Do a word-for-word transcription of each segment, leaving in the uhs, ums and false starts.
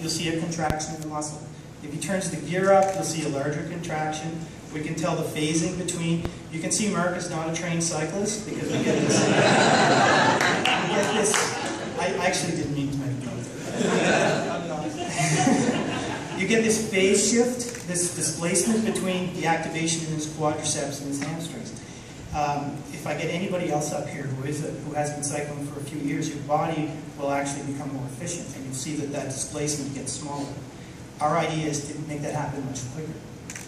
you'll see a contraction in the muscle. If he turns the gear up, you'll see a larger contraction. We can tell the phasing between. You can see Mark is not a trained cyclist because we get this. we get this. I actually didn't mean to make a note. You get this phase shift, this displacement between the activation in his quadriceps and his hamstrings. Um, if I get anybody else up here who is a, who has been cycling for a few years, your body will actually become more efficient, and you'll see that that displacement gets smaller. Our idea is to make that happen much quicker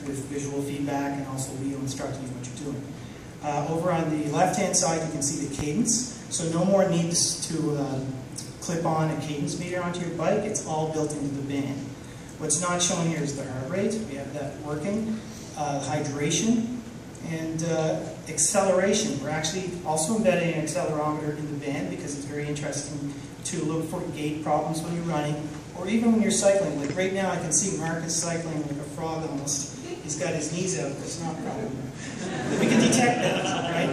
with visual feedback and also video instructing you what you're doing. Uh, over on the left-hand side, you can see the cadence. So no more need to uh, clip on a cadence meter onto your bike. It's all built into the band. What's not shown here is the heart rate. We have that working. Uh, hydration and uh, acceleration. We're actually also embedding an accelerometer in the band because it's very interesting to look for gait problems when you're running or even when you're cycling. Like right now, I can see Mark is cycling like a frog almost. He's got his knees out, but it's not a problem. We can detect that, right?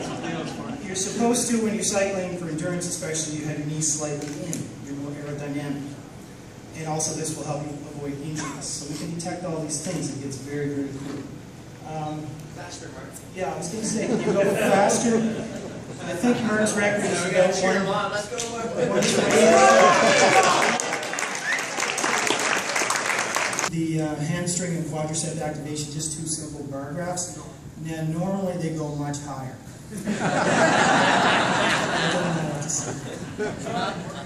You're supposed to, when you're cycling, for endurance especially, you have your knees slightly in. You're more aerodynamic. And also this will help you avoid injuries. So we can detect all these things. It gets very, very cool. Um, faster, Mark. Yeah, I was going to say, can you go faster? I think Mark's record is no, about one. Him on. Let's go, Mark. One The uh, hamstring and quadricep activation, just two simple bar graphs. Now, normally they go much higher. I don't know what to say.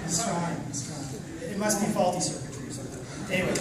It's fine, it's fine. It must be faulty circuitry or something. Anyway.